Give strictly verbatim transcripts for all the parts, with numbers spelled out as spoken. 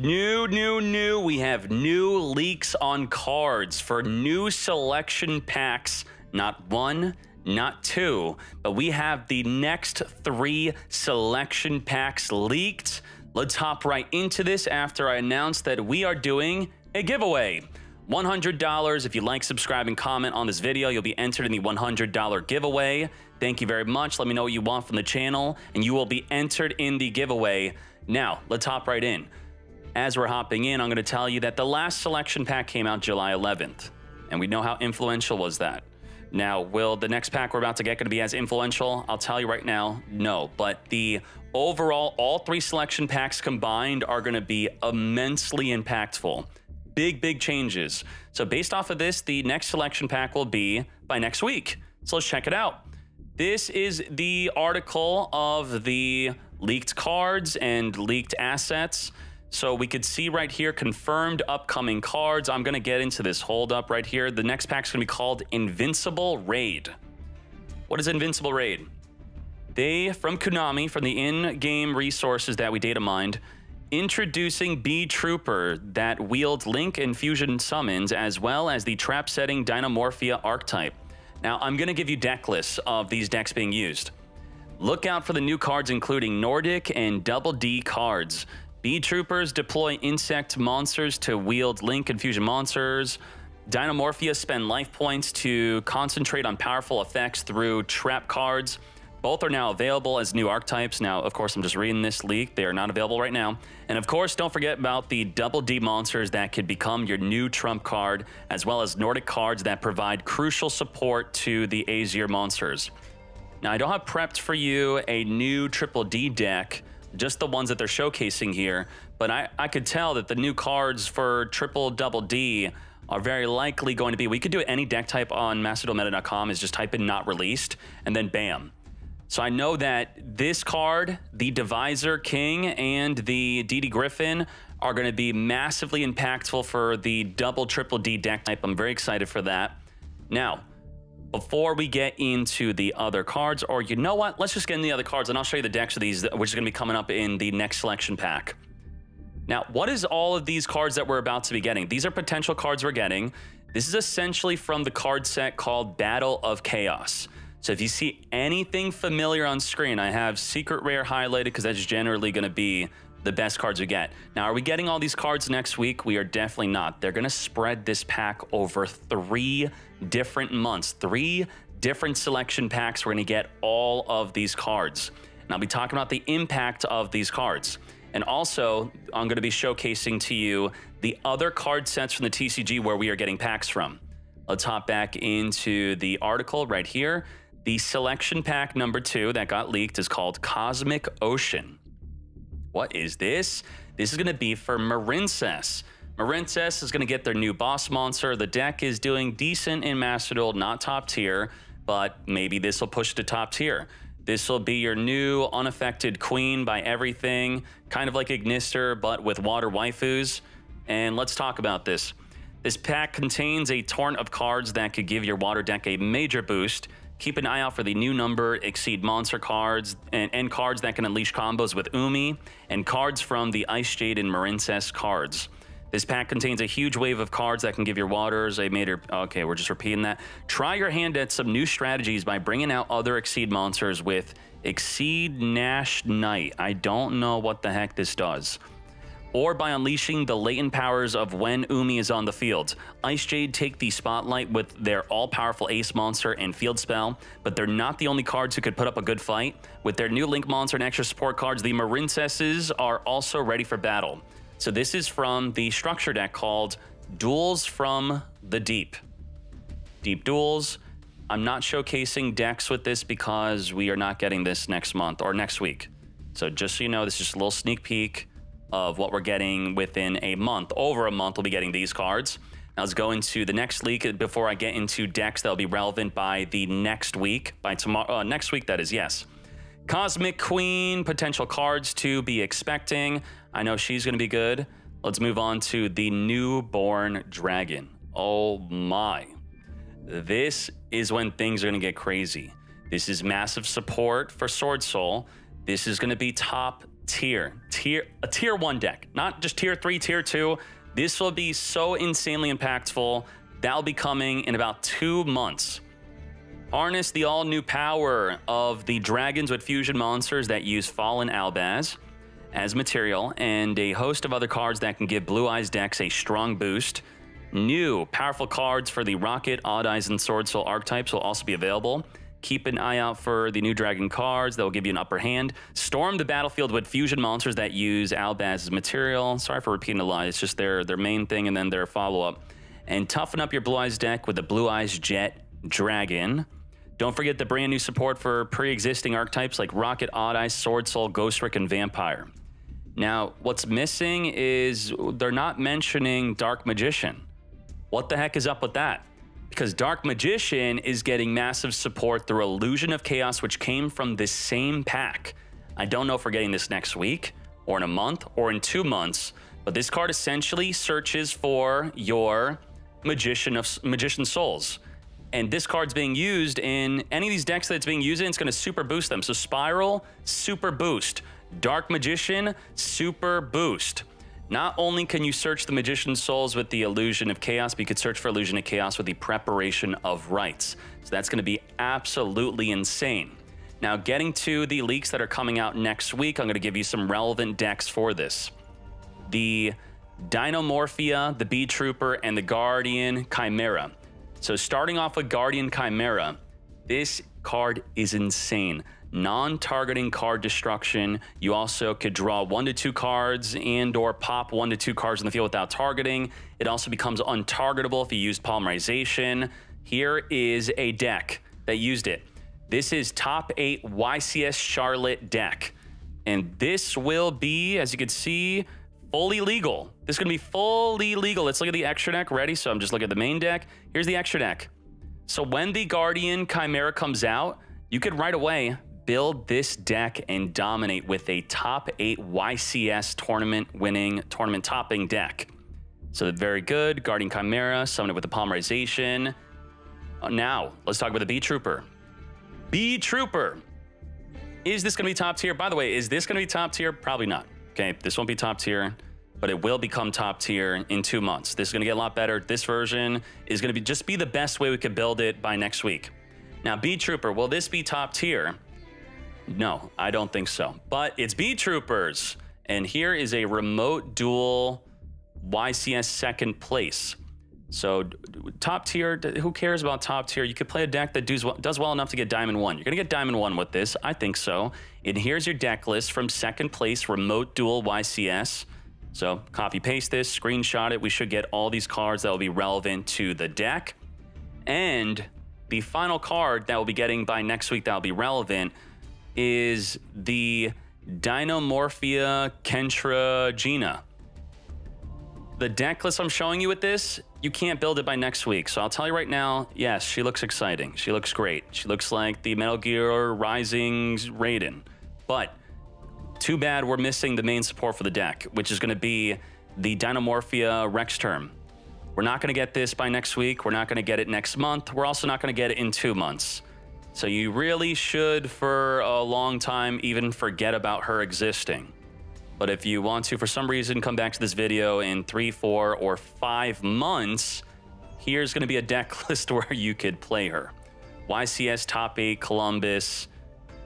New, new, new, we have new leaks on cards for new selection packs. Not one, not two, but we have the next three selection packs leaked. Let's hop right into this after I announce that we are doing a giveaway. one hundred dollars, if you like, subscribe, and comment on this video, you'll be entered in the one hundred dollar giveaway. Thank you very much. Let me know what you want from the channel, and you will be entered in the giveaway. Now, let's hop right in. As we're hopping in, I'm going to tell you that the last selection pack came out July eleventh, and we know how influential was that. Now, will the next pack we're about to get going to be as influential? I'll tell you right now, no. But the overall, all three selection packs combined are going to be immensely impactful. Big, big changes. So based off of this, the next selection pack will be by next week. So let's check it out. This is the article of the leaked cards and leaked assets. So we could see right here, confirmed upcoming cards. I'm going to get into this hold up right here. The next pack's going to be called Invincible Raid. What is Invincible Raid? They, from Konami, from the in-game resources that we data mined, introducing B Trooper that wields Link and Fusion summons, as well as the trap-setting Dynamorphia archetype. Now, I'm going to give you deck lists of these decks being used. Look out for the new cards, including Nordic and Double D cards. B-Troopers deploy insect monsters to wield Link and Fusion monsters. Dynamorphia spend life points to concentrate on powerful effects through trap cards. Both are now available as new archetypes. Now, of course, I'm just reading this leak. They are not available right now. And of course, don't forget about the Double D monsters that could become your new trump card, as well as Nordic cards that provide crucial support to the Azier monsters. Now, I don't have prepped for you a new Triple D deck, just the ones that they're showcasing here, but I, I could tell that the new cards for triple double D are very likely going to be, we could do any deck type on Master Duel Meta dot com is just type in not released, and then bam. So I know that this card, the Divisor King and the D D Griffin, are gonna be massively impactful for the double triple D deck type. I'm very excited for that. Now, before we get into the other cards, or you know what, let's just get into the other cards and I'll show you the decks of these, which is going to be coming up in the next selection pack. Now, what is all of these cards that we're about to be getting? These are potential cards we're getting. This is essentially from the card set called Battle of Chaos. So if you see anything familiar on screen, I have Secret Rare highlighted because that's generally going to be the best cards we get. Now, are we getting all these cards next week? We are definitely not. They're going to spread this pack over three different months, three different selection packs. We're going to get all of these cards. And I'll be talking about the impact of these cards. And also, I'm going to be showcasing to you the other card sets from the T C G where we are getting packs from. Let's hop back into the article right here. The selection pack number two that got leaked is called Cosmic Ocean. What is this? This is going to be for Marincess. Marincess is going to get their new boss monster. The deck is doing decent in Master Duel, not top tier, but maybe this will push to top tier. This will be your new unaffected queen by everything, kind of like Ignister, but with water waifus. And let's talk about this. This pack contains a torrent of cards that could give your water deck a major boost. Keep an eye out for the new number, Exceed monster cards, and, and cards that can unleash combos with Umi, and cards from the Icejade and Marincess cards. This pack contains a huge wave of cards that can give your waters a major... Okay, we're just repeating that. Try your hand at some new strategies by bringing out other Exceed monsters with Exceed Nash Knight. I don't know what the heck this does. Or by unleashing the latent powers of when Umi is on the field. Icejade take the spotlight with their all-powerful Ace monster and field spell, but they're not the only cards who could put up a good fight. With their new Link monster and extra support cards, the Marincesses are also ready for battle. So this is from the structure deck called Duels from the Deep. Deep Duels. I'm not showcasing decks with this because we are not getting this next month or next week. So just so you know, this is just a little sneak peek of what we're getting within a month. Over a month, we'll be getting these cards. Now let's go into the next leak before I get into decks that'll be relevant by the next week, by tomorrow, uh, next week that is, yes. Cosmic Queen, potential cards to be expecting. I know she's gonna be good. Let's move on to the Newborn Dragon. Oh my. This is when things are gonna get crazy. This is massive support for Sword Soul. This is gonna be top tier, tier, a tier one deck, not just tier three, tier two. This will be so insanely impactful. That'll be coming in about two months. Harness the all new power of the dragons with fusion monsters that use Fallen Albaz as material and a host of other cards that can give Blue Eyes decks a strong boost. New powerful cards for the Rocket, Odd Eyes, and Sword Soul archetypes will also be available. Keep an eye out for the new dragon cards that will give you an upper hand. Storm the battlefield with fusion monsters that use Albaz's material. Sorry for repeating a lot. It's just their, their main thing and then their follow-up. And toughen up your Blue Eyes deck with the Blue Eyes Jet Dragon. Don't forget the brand new support for pre-existing archetypes like Rocket, Odd Eyes, Sword Soul, Ghost Rick, and Vampire. Now, what's missing is they're not mentioning Dark Magician. What the heck is up with that? Because Dark Magician is getting massive support through Illusion of Chaos, which came from this same pack. I don't know if we're getting this next week, or in a month, or in two months, but this card essentially searches for your Magician of Magician Souls. And this card's being used in any of these decks that it's being used in, it's gonna super boost them. So Spiral, super boost. Dark Magician, super boost. Not only can you search the Magician's Souls with the Illusion of Chaos, but you could search for Illusion of Chaos with the Preparation of Rites. So that's gonna be absolutely insane. Now, getting to the leaks that are coming out next week, I'm gonna give you some relevant decks for this. The Dinomorphia, the B Trooper, and the Guardian Chimera. So starting off with Guardian Chimera, this card is insane. Non-targeting card destruction. You also could draw one to two cards and or pop one to two cards in the field without targeting. It also becomes untargetable if you use Polymerization. Here is a deck that used it. This is top eight Y C S Charlotte deck. And this will be, as you can see, fully legal. This is gonna be fully legal. Let's look at the extra deck, ready? So I'm just looking at the main deck. Here's the extra deck. So when the Guardian Chimera comes out, you could right away build this deck and dominate with a top eight Y C S tournament winning, tournament topping deck. So very good, Guardian Chimera, summoned with the Polymerization. Now, let's talk about the B Trooper. B Trooper, is this gonna be top tier? By the way, is this gonna be top tier? Probably not. Okay, this won't be top tier, but it will become top tier in two months. This is gonna get a lot better. This version is gonna be just be the best way we could build it by next week. Now, B Trooper, will this be top tier? No, I don't think so, but it's B Troopers. And here is a remote duel Y C S second place. So top tier, who cares about top tier? You could play a deck that does well, does well enough to get Diamond One. You're gonna get Diamond One with this, I think so. And here's your deck list from second place, remote duel Y C S. So copy paste this, screenshot it. We should get all these cards that will be relevant to the deck. And the final card that we'll be getting by next week that'll be relevant is the Dinomorphia Kentragina. The deck list I'm showing you with this, you can't build it by next week. So I'll tell you right now, yes, she looks exciting. She looks great. She looks like the Metal Gear Rising's Raiden. But too bad we're missing the main support for the deck, which is gonna be the Dinomorphia Rexterm. We're not gonna get this by next week. We're not gonna get it next month. We're also not gonna get it in two months. So you really should, for a long time, even forget about her existing. But if you want to, for some reason, come back to this video in three, four, or five months, here's gonna be a deck list where you could play her. Y C S top eight, Columbus.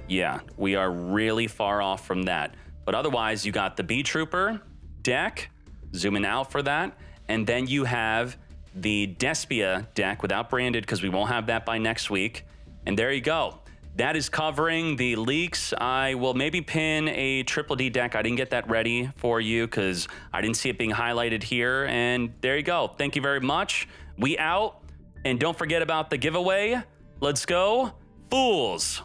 Yeah, we are really far off from that. But otherwise, you got the B Trooper deck, zooming out for that. And then you have the Despia deck without branded, because we won't have that by next week. And there you go. That is covering the leaks. I will maybe pin a Triple D deck. I didn't get that ready for you because I didn't see it being highlighted here. And there you go. Thank you very much. We out. And don't forget about the giveaway. Let's go, Fools.